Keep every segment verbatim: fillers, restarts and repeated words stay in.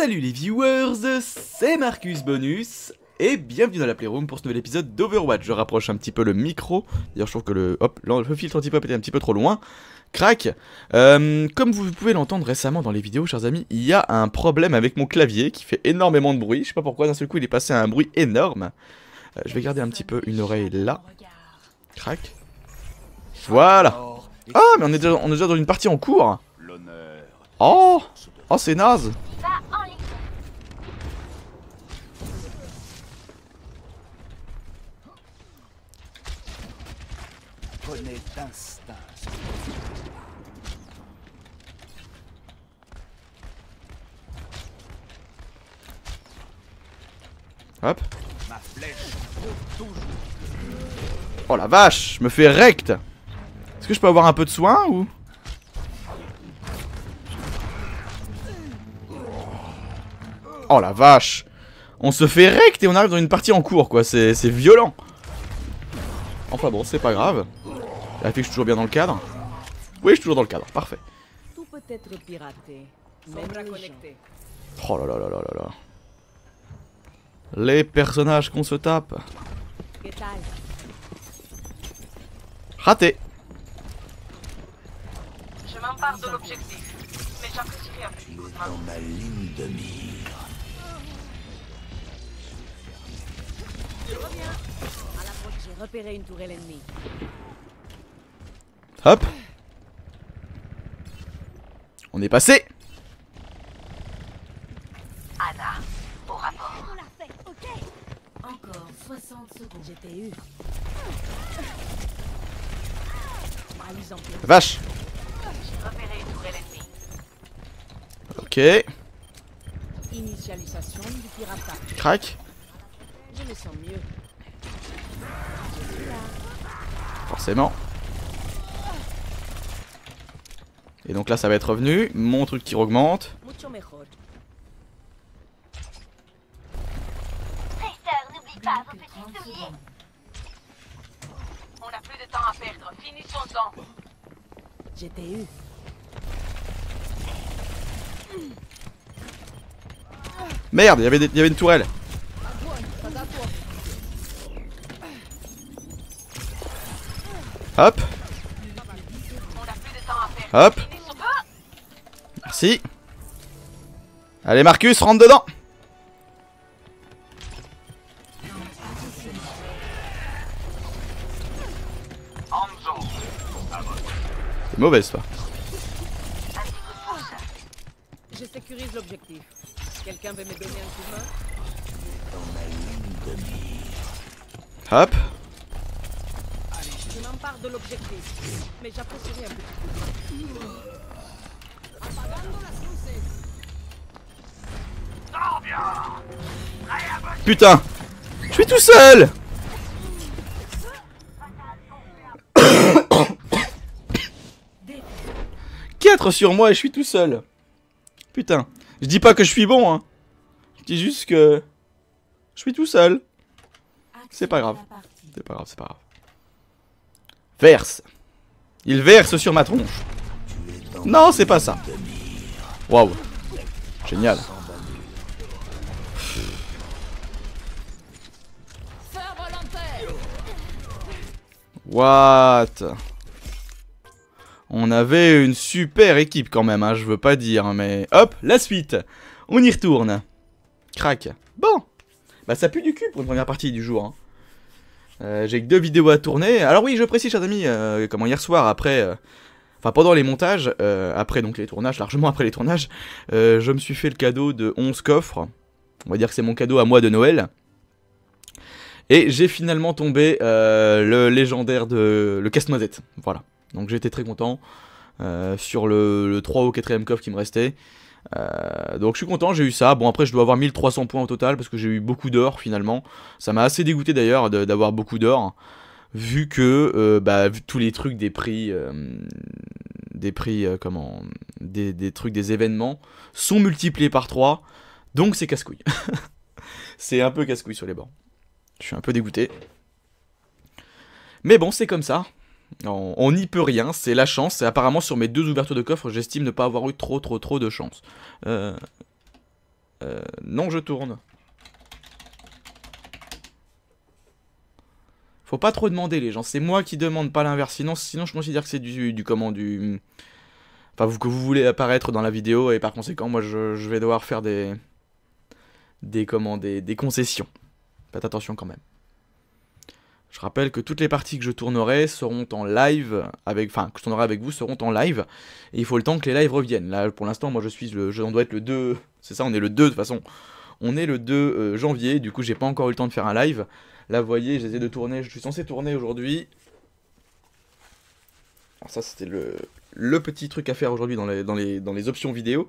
Salut les viewers, c'est Marcus Bonus et bienvenue dans la Playroom pour ce nouvel épisode d'Overwatch. Je rapproche un petit peu le micro, d'ailleurs je trouve que le, hop, le filtre anti-pop était un petit peu trop loin. Crac euh, Comme vous pouvez l'entendre récemment dans les vidéos, chers amis, il y a un problème avec mon clavier qui fait énormément de bruit. Je sais pas pourquoi, d'un seul coup il est passé à un bruit énorme. Euh, je vais garder un petit peu une oreille là. Crac. Voilà. Ah mais on est déjà, on est déjà dans une partie en cours. Oh, oh c'est naze. Hop. Oh la vache, je me fais rect. Est-ce que je peux avoir un peu de soin ou... Oh la vache. On se fait rect et on arrive dans une partie en cours quoi, c'est violent. Enfin bon, c'est pas grave. La fille, je suis toujours bien dans le cadre. Oui, je suis toujours dans le cadre, parfait. Tout peut être piraté, même connecté. Oh là là là là là là. Les personnages qu'on se tape. Raté. Je m'empare de l'objectif, mais j'apprécierai un petit coup de main. Dans ma ligne de mire. Je reviens. À l'approche, j'ai repéré une tourelle ennemie. Hop. On est passé. Anna, au rapport. On l'a fait, ok. Encore soixante secondes, j'étais eu. Vache. J'ai repéré une nouvelle ennemie. Ok. Initialisation du piratage. Crac. Je me sens mieux. Forcément. Et donc là ça va être revenu, mon truc qui augmente. On a plus de temps à perdre, finissons-en. J'étais eu. Merde, il y avait des, il y avait une tourelle. Hop. Hop. Merci. Allez Marcus, rentre dedans. T'es mauvaise toi. Je sécurise l'objectif. Quelqu'un veut me donner un coup de main? Hop. Je m'empare de l'objectif, mais j'apprécierai un petit coup de main. Putain, je suis tout seul. quatre sur moi et je suis tout seul. Putain, je dis pas que je suis bon hein. Je dis juste que je suis tout seul. C'est pas grave. C'est pas grave, c'est pas grave. Verse. Il verse sur ma tronche. Non, c'est pas ça. Waouh. Génial. What? On avait une super équipe quand même, hein, je veux pas dire, mais... Hop, la suite. On y retourne. Crac. Bon. Bah ça pue du cul pour une première partie du jour. Hein. Euh, J'ai que deux vidéos à tourner. Alors oui, je précise, chers amis, euh, comment hier soir, après... Euh, Enfin pendant les montages, euh, après donc les tournages, largement après les tournages, euh, je me suis fait le cadeau de onze coffres. On va dire que c'est mon cadeau à moi de Noël. Et j'ai finalement tombé euh, le légendaire de... le casse-noisette. Voilà. Donc j'étais très content euh, sur le, le troisième ou quatrième coffre qui me restait. Euh, donc je suis content, j'ai eu ça. Bon après je dois avoir mille trois cents points au total parce que j'ai eu beaucoup d'or finalement. Ça m'a assez dégoûté d'ailleurs d'avoir beaucoup d'or. Vu que euh, bah, vu tous les trucs des prix, euh, des prix euh, comment, des, des trucs des événements sont multipliés par trois, donc c'est casse-couille. C'est un peu casse-couille sur les bords. Je suis un peu dégoûté. Mais bon, c'est comme ça. On n'y peut rien, c'est la chance. Et apparemment sur mes deux ouvertures de coffre, j'estime ne pas avoir eu trop trop trop de chance. Euh, Euh, non, je tourne. Faut pas trop demander, les gens. C'est moi qui demande, pas l'inverse. Sinon, sinon je considère que c'est du, du comment, du... Enfin, vous, que vous voulez apparaître dans la vidéo, et par conséquent, moi, je, je vais devoir faire des... Des, comment, des, des concessions. Faites attention quand même. Je rappelle que toutes les parties que je tournerai seront en live, avec, enfin, que je tournerai avec vous seront en live. Et il faut le temps que les lives reviennent. Là, pour l'instant, moi, je suis le... Je, on doit être le deux... C'est ça, on est le deux, de toute façon. On est le deux janvier, du coup, j'ai pas encore eu le temps de faire un live. Là, vous voyez, j'essaie de tourner, je suis censé tourner aujourd'hui. Alors ça, c'était le, le petit truc à faire aujourd'hui dans les, dans, les, dans les options vidéo.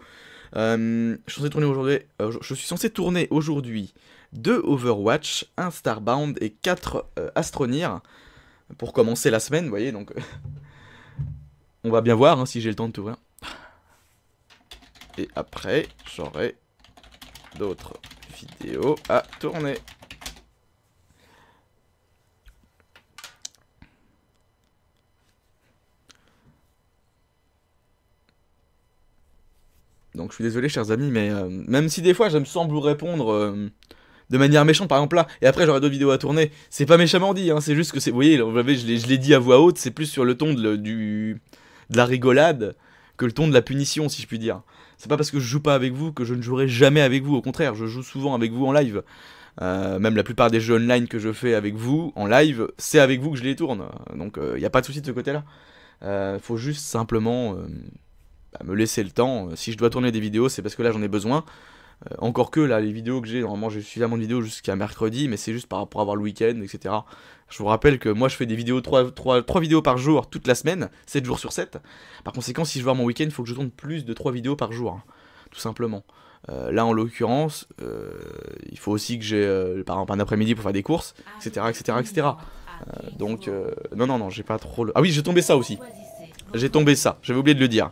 Euh, je suis censé tourner aujourd'hui euh, je, je suis censé tourner aujourd'hui deux Overwatch, un Starbound et quatre euh, Astroneer pour commencer la semaine, vous voyez, donc... Euh, on va bien voir hein, si j'ai le temps de tourner. Et après, j'aurai d'autres vidéos à tourner. Donc je suis désolé chers amis, mais euh, même si des fois je me semble vous répondre euh, de manière méchante, par exemple là, et après j'aurai d'autres vidéos à tourner, c'est pas méchamment dit, hein, c'est juste que c'est, vous voyez, là, je l'ai dit à voix haute, c'est plus sur le ton de, le, du, de la rigolade que le ton de la punition, si je puis dire. C'est pas parce que je joue pas avec vous que je ne jouerai jamais avec vous, au contraire, je joue souvent avec vous en live. Euh, même la plupart des jeux online que je fais avec vous, en live, c'est avec vous que je les tourne, donc il euh, n'y a pas de souci de ce côté-là. Euh, faut juste simplement... Euh, Bah, me laisser le temps, si je dois tourner des vidéos c'est parce que là j'en ai besoin, euh, encore que là les vidéos que j'ai, normalement j'ai suffisamment de vidéos jusqu'à mercredi, mais c'est juste par rapport à avoir le week-end, et cetera. Je vous rappelle que moi je fais des vidéos, trois, trois, trois vidéos par jour toute la semaine, sept jours sur sept, par conséquent si je veux avoir mon week-end il faut que je tourne plus de trois vidéos par jour, hein, tout simplement. Euh, là en l'occurrence, euh, il faut aussi que j'ai euh, par exemple un après-midi pour faire des courses, et cetera et cetera et cetera. Euh, donc euh, non non non j'ai pas trop le... Ah oui j'ai tombé ça aussi, j'ai tombé ça, j'avais oublié de le dire.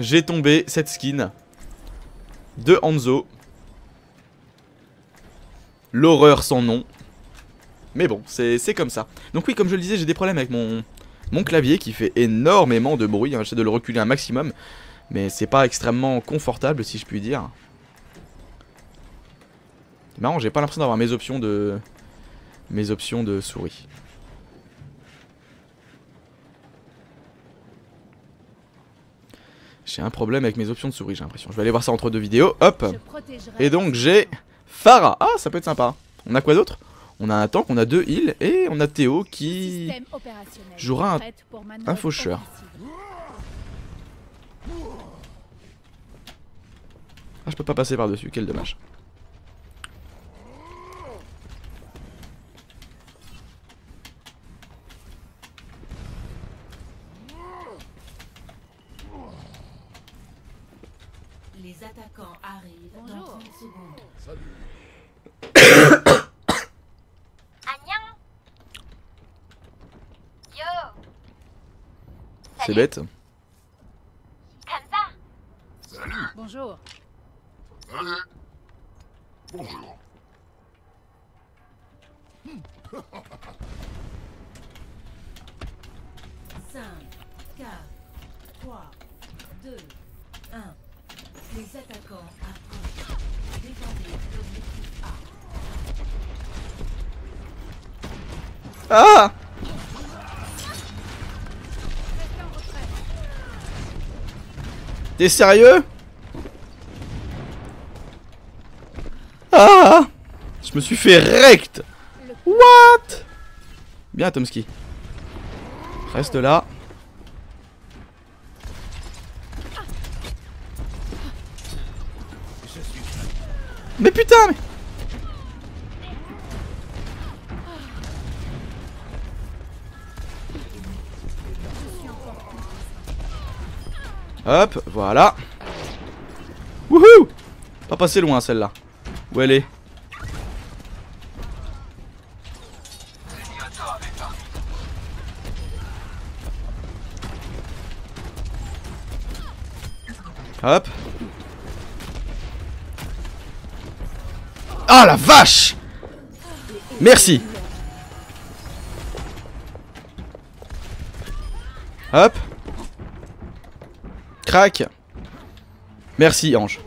J'ai tombé cette skin de Hanzo. L'horreur sans nom. Mais bon, c'est comme ça. Donc oui, comme je le disais, j'ai des problèmes avec mon, mon clavier qui fait énormément de bruit. J'essaie de le reculer un maximum. Mais c'est pas extrêmement confortable, si je puis dire. C'est marrant, j'ai pas l'impression d'avoir mes options de... mes options de souris. J'ai un problème avec mes options de souris, j'ai l'impression. Je vais aller voir ça entre deux vidéos. Hop. Et donc j'ai Pharah. Ah, ça peut être sympa. On a quoi d'autre? On a un tank, on a deux heals. Et on a Théo qui jouera un, un faucheur. Ah, je peux pas passer par-dessus. Quel dommage. C'est bête. Salut. Bonjour. Salut. Bonjour. cinq, quatre, trois, deux, un. Les attaquants à défendez l'objectif A. Ah! T'es sérieux? Ah! Je me suis fait rect! What? Bien Tomski. Reste là. Mais putain mais... Hop, voilà. Wouhou! Pas passé loin celle-là. Où elle est? Hop. Ah la vache! Merci. Hop. Crac. Merci Ange.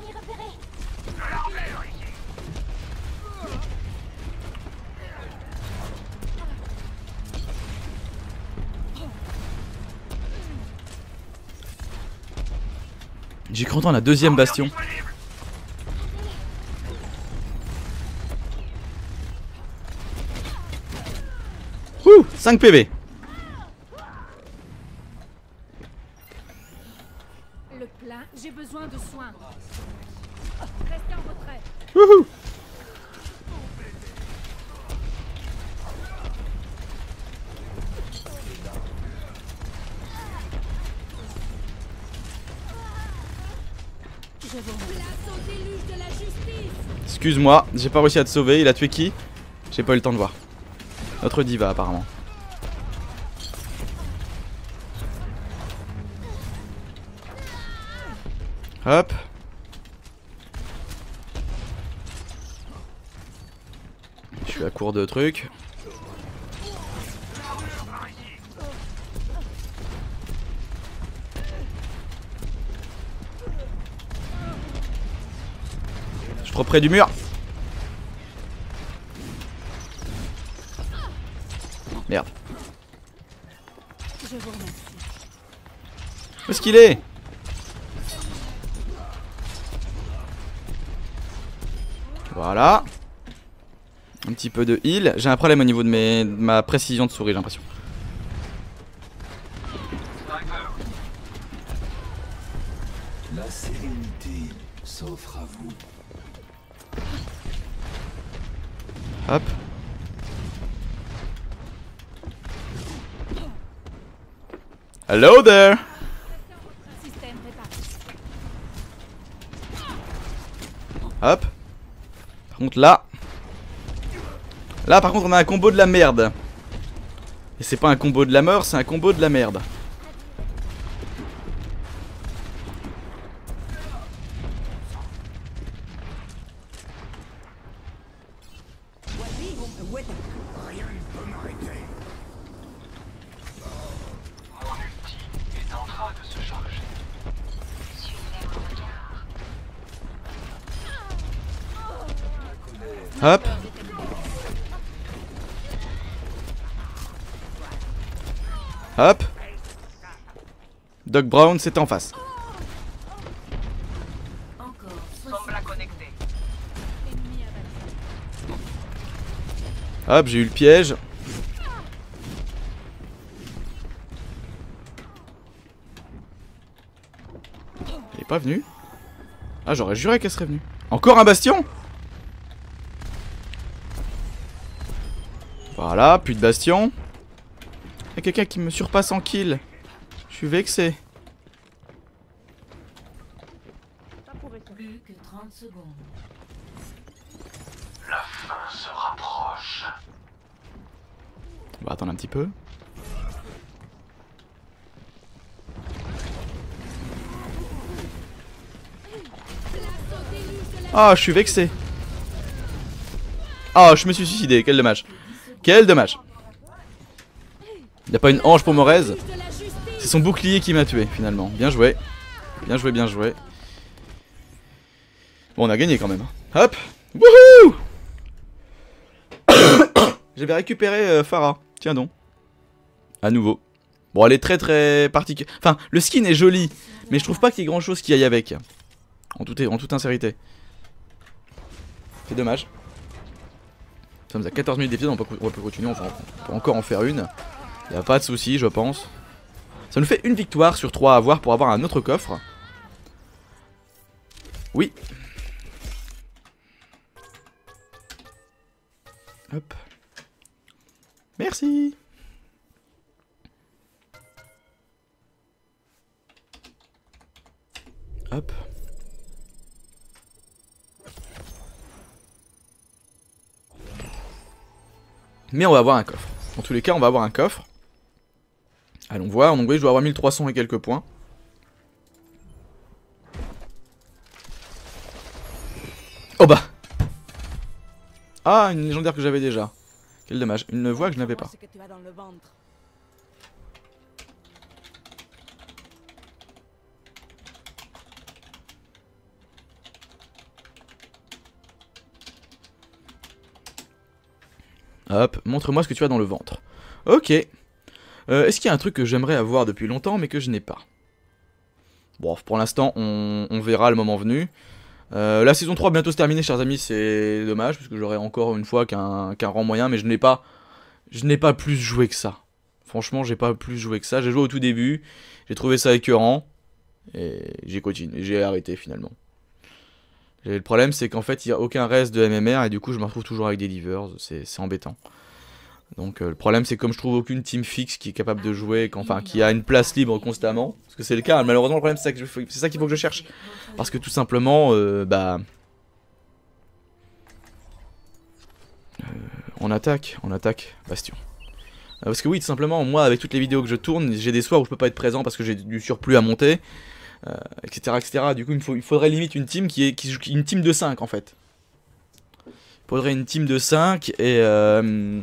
J'ai cru entendre la deuxième bastion. Ouh, cinq P V. Le plat, j'ai besoin de soins. Restez en retrait. Wouhou. Excuse-moi, j'ai pas réussi à te sauver, il a tué qui? J'ai pas eu le temps de voir. Notre diva apparemment. Hop. Je suis à court de trucs. Trop près du mur. Merde. Où est-ce qu'il est? Voilà. Un petit peu de heal. J'ai un problème au niveau de, mes... de ma précision de souris, j'ai l'impression. La sérénité s'offre à vous. Hop. Hello there. Hop. Par contre là. Là par contre on a un combo de la merde. Et c'est pas un combo de la mort, c'est un combo de la merde. Hop. Hop. Doc Brown, c'est en face. Hop, j'ai eu le piège. Elle est pas venue? Ah, j'aurais juré qu'elle serait venue. Encore un bastion? Voilà, plus de bastion. Y'a quelqu'un qui me surpasse en kill. Je suis vexé. Plus que trente secondes. La fin se rapproche. On va attendre un petit peu. Ah, je suis vexé. Ah, je me suis suicidé, quel dommage. Quel dommage. Y'a pas une hanche pour Morez. C'est son bouclier qui m'a tué finalement. Bien joué. Bien joué, bien joué. Bon, on a gagné quand même. Hop. Wouhou. J'avais récupéré euh, Pharah. Tiens donc. À nouveau. Bon, elle est très très particulière. Enfin, le skin est joli. Mais je trouve pas qu'il y ait grand chose qui aille avec. En, tout est... en toute sincérité. C'est dommage. Nous sommes à quatorze minutes d'épisode, on peut, on peut continuer, on peut, on peut encore en faire une. Il n'y a pas de souci, je pense. Ça nous fait une victoire sur trois à avoir pour avoir un autre coffre. Oui. Hop. Merci. Hop. Mais on va avoir un coffre. En tous les cas, on va avoir un coffre. Allons voir. En anglais, je dois avoir mille trois cents et quelques points. Oh bah. Ah, une légendaire que j'avais déjà. Quel dommage. Une voix que je n'avais pas. Hop, montre-moi ce que tu as dans le ventre. Ok. Euh, Est-ce qu'il y a un truc que j'aimerais avoir depuis longtemps mais que je n'ai pas? Bon, pour l'instant, on, on verra le moment venu. Euh, la saison trois va bientôt se terminer, chers amis, c'est dommage, parce que j'aurai encore une fois qu'un qu'un rang moyen, mais je n'ai pas, je n'ai pas plus joué que ça. Franchement, j'ai pas plus joué que ça. J'ai joué au tout début, j'ai trouvé ça écœurant, et j'ai continué, j'ai arrêté finalement. Et le problème, c'est qu'en fait, il n'y a aucun reste de M M R, et du coup, je me retrouve toujours avec des livers, c'est embêtant. Donc euh, le problème, c'est que comme je trouve aucune team fixe qui est capable de jouer, qu enfin qui a une place libre constamment, parce que c'est le cas, malheureusement le problème c'est ça qu'il faut que je cherche. Parce que tout simplement, euh, bah... Euh, on attaque, on attaque, Bastion. Euh, parce que oui, tout simplement, moi avec toutes les vidéos que je tourne, j'ai des soirs où je peux pas être présent parce que j'ai du surplus à monter, euh, et cetera, et cetera. Du coup, il, me faut, il faudrait limite une team qui est qui, une team de cinq en fait. Il faudrait une team de cinq et... Euh,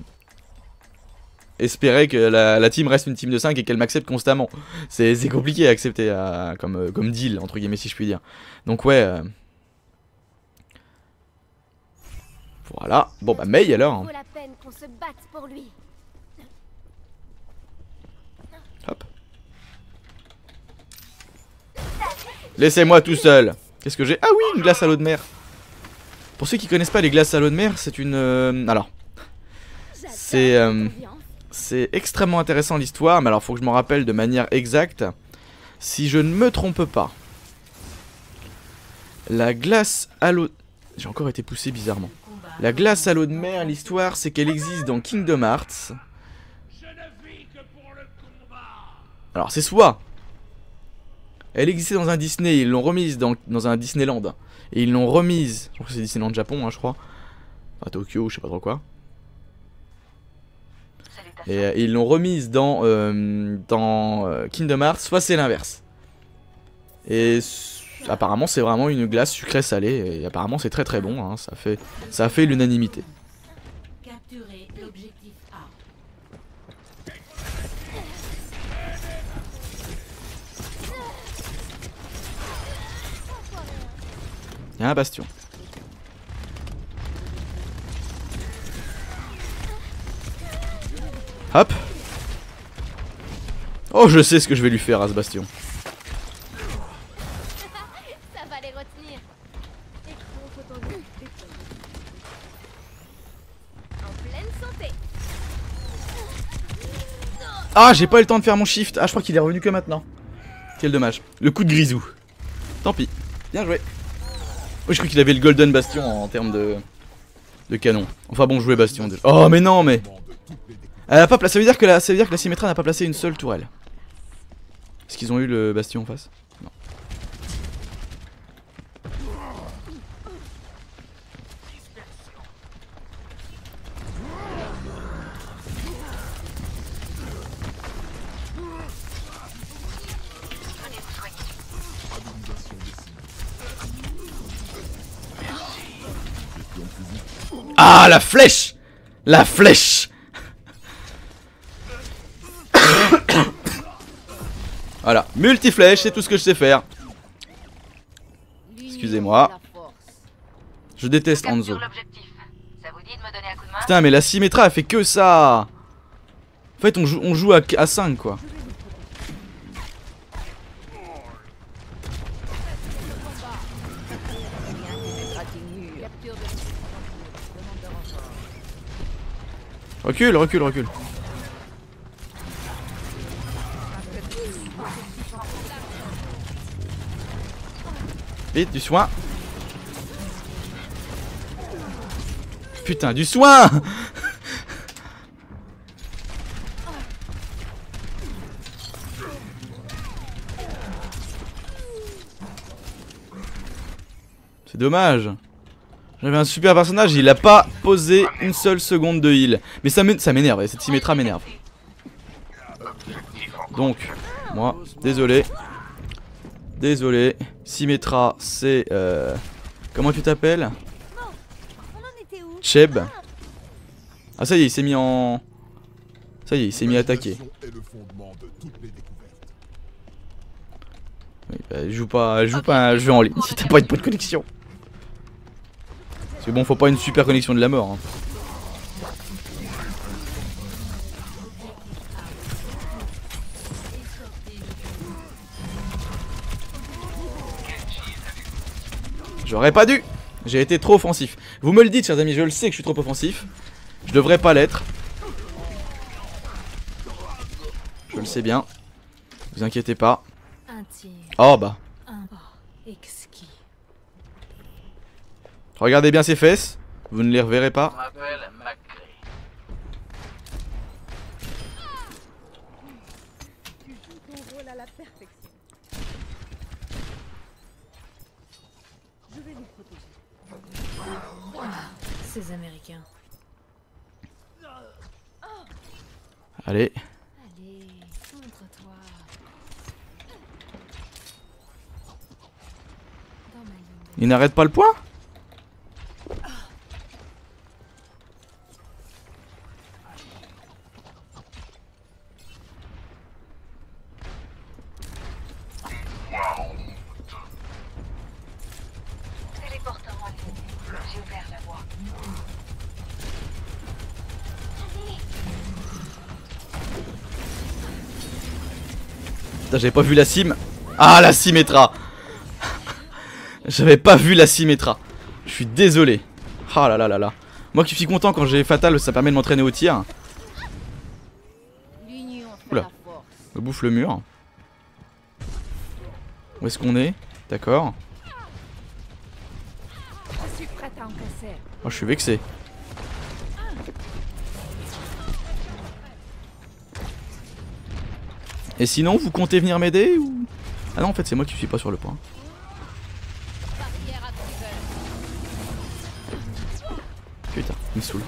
espérer que la, la team reste une team de cinq et qu'elle m'accepte constamment. C'est compliqué à accepter à, comme, comme deal, entre guillemets, si je puis dire. Donc ouais. Euh... Voilà. Bon bah Mei alors. Hein. Hop. Laissez-moi tout seul. Qu'est-ce que j'ai? Ah oui, une glace à l'eau de mer. Pour ceux qui connaissent pas les glaces à l'eau de mer, c'est une... Euh... Alors. C'est... Euh... C'est extrêmement intéressant l'histoire, mais alors faut que je m'en rappelle de manière exacte. Si je ne me trompe pas, la glace à l'eau... J'ai encore été poussé bizarrement. La glace à l'eau de mer, l'histoire, c'est qu'elle existe dans Kingdom Hearts. Alors c'est soit... Elle existait dans un Disney, ils l'ont remise dans, dans un Disneyland. Et ils l'ont remise... Je crois que c'est Disneyland Japon, hein, je crois. À Tokyo, je sais pas trop quoi. Et, et ils l'ont remise dans, euh, dans euh, Kingdom Hearts, soit c'est l'inverse. Et apparemment c'est vraiment une glace sucrée salée, et apparemment c'est très très bon, hein, ça fait, ça fait l'unanimité. Il y a un bastion. Hop. Oh, je sais ce que je vais lui faire à ce bastion. Ah, j'ai pas eu le temps de faire mon shift. Ah, je crois qu'il est revenu que maintenant. Quel dommage. Le coup de grisou. Tant pis. Bien joué. Oh, je crois qu'il avait le golden bastion en termes de... de canon. Enfin bon, jouer bastion déjà. Oh, mais non, mais... Elle a pas placé, ça veut dire que la, ça veut dire que la Symmetra n'a pas placé une seule tourelle. Est-ce qu'ils ont eu le bastion en face? Non. Ah, la flèche! La flèche! Voilà, multi-flèche, c'est tout ce que je sais faire. Excusez-moi. Je déteste Hanzo. Putain, mais la Symmetra elle fait que ça. En fait on joue, on joue à, à cinq quoi. Recule, recule, recule. Vite, du soin. Putain, du soin. C'est dommage. J'avais un super personnage, il a pas posé une seule seconde de heal. Mais ça m'énerve, cette Symmetra m'énerve. Donc, moi, désolé. Désolé, Symmetra, c'est... Euh... Comment tu t'appelles? Cheb. Ah ça y est, il s'est mis en... Ça y est, il s'est mis à attaquer. Oui, bah, joue pas, joue pas un jeu en ligne si t'as pas une bonne connexion. Parce que bon, faut pas une super connexion de la mort. Hein. J'aurais pas dû. J'ai été trop offensif. Vous me le dites, chers amis, je le sais que je suis trop offensif. Je devrais pas l'être. Je le sais bien. Vous inquiétez pas. Oh bah. Regardez bien ses fesses. Vous ne les reverrez pas. Ces Américains. Allez. Allez, montre-toi. Il n'arrête pas le point? J'avais pas vu la Sim. Ah, la Symmetra. J'avais pas vu la Symmetra. Je suis désolé. Ah là là là là. Moi qui suis content quand j'ai Fatal, ça permet de m'entraîner au tir. Oula. On bouffe le mur. Où est-ce qu'on est? D'accord. Oh, je suis vexé. Et sinon, vous comptez venir m'aider ou... Ah non, en fait, c'est moi qui suis pas sur le point. Putain, il me saoule.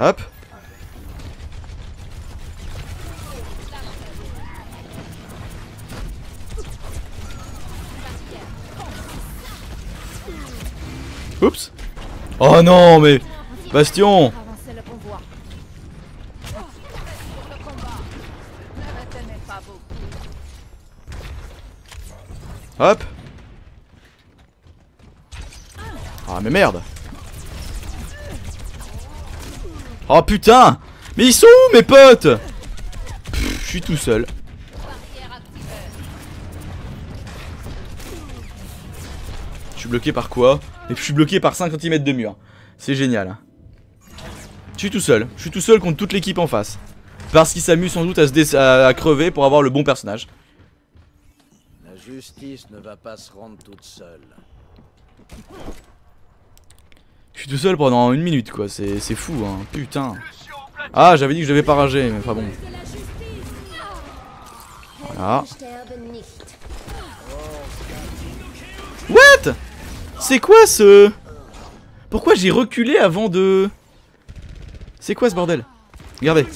Hop. Oups. Oh non, mais... Bastion. Hop. Ah mais merde. Oh putain. Mais ils sont où mes potes? Je suis tout seul. Je suis bloqué par quoi? Et je suis bloqué par cinq centimètres de mur. C'est génial. Je suis tout seul. Je suis tout seul contre toute l'équipe en face. Parce qu'ils s'amusent sans doute à, se à, à crever pour avoir le bon personnage. Justice ne va pas se rendre toute seule. Je suis tout seul pendant une minute quoi, c'est fou hein, putain. Ah j'avais dit que je devais pas rager, mais enfin bon. Voilà. What? C'est quoi ce... Pourquoi j'ai reculé avant de... C'est quoi ce bordel? Regardez.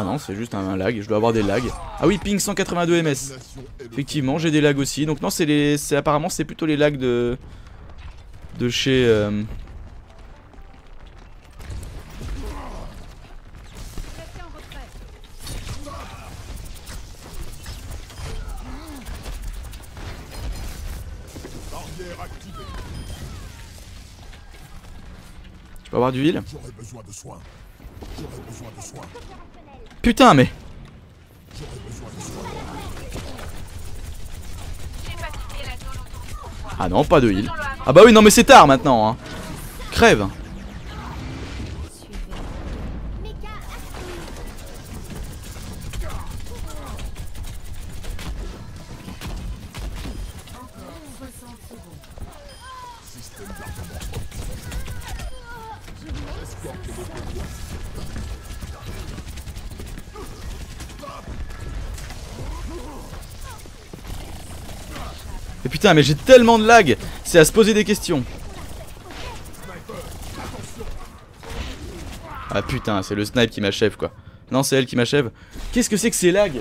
Ah non, c'est juste un, un lag, je dois avoir des lags. Ah oui, ping cent quatre-vingt-deux millisecondes. Effectivement, j'ai des lags aussi. Donc non, c'est les, c'est apparemment c'est plutôt les lags de de chez euh... Je peux avoir du heal? J'aurais besoin de soins. J'aurais besoin de soins. Putain mais... Ah non, pas de heal. Ah bah oui, non mais c'est tard maintenant hein. Crève. Mais putain, mais j'ai tellement de lag, c'est à se poser des questions. Ah putain, c'est le snipe qui m'achève quoi. Non, c'est elle qui m'achève. Qu'est-ce que c'est que ces lags?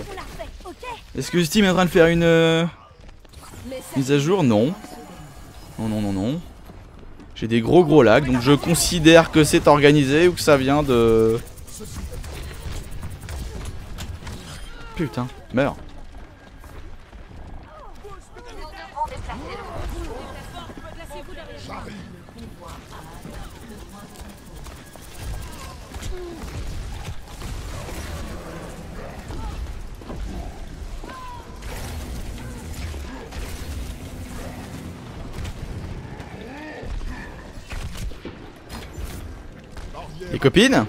Est-ce que Steam est en train de faire une euh, mise à jour? Non. Non, non, non, non. J'ai des gros gros lags, donc je considère que c'est organisé ou que ça vient de... Putain, meurs. Les copines?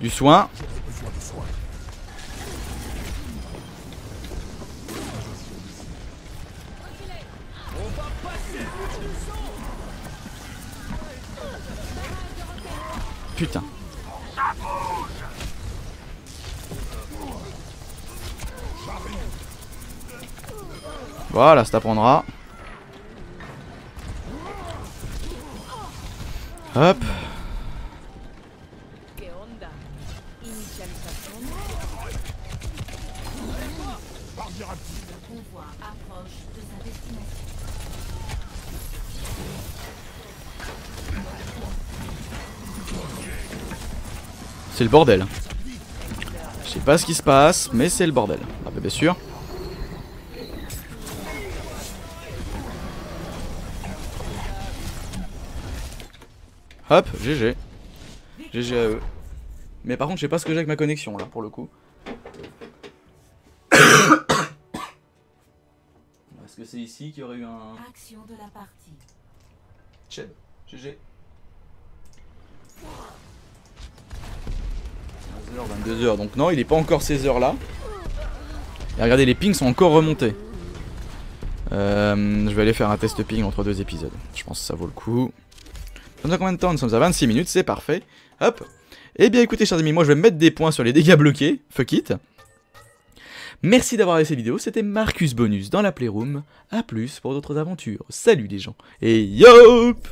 Du soin. Putain. Voilà, ça t'apprendra. Hop. C'est le bordel. Je sais pas ce qui se passe, mais c'est le bordel. Ah bah bien sûr. Hop, G G. G G à eux. Mais par contre, je sais pas ce que j'ai avec ma connexion là pour le coup. Est-ce que c'est ici qu'il y aurait eu un... Action de la partie. Cheb, G G. vingt-deux heures, donc non, il est pas encore seize heures là. Et regardez, les pings sont encore remontés. Euh, je vais aller faire un test ping entre deux épisodes. Je pense que ça vaut le coup. Nous sommes à combien de temps? Nous sommes à vingt-six minutes, c'est parfait. Hop. Eh bien écoutez chers amis, moi je vais mettre des points sur les dégâts bloqués. Fuck it. Merci d'avoir regardé cette vidéo, c'était Marcus Bonus dans la Playroom. A plus pour d'autres aventures. Salut les gens. Et yop.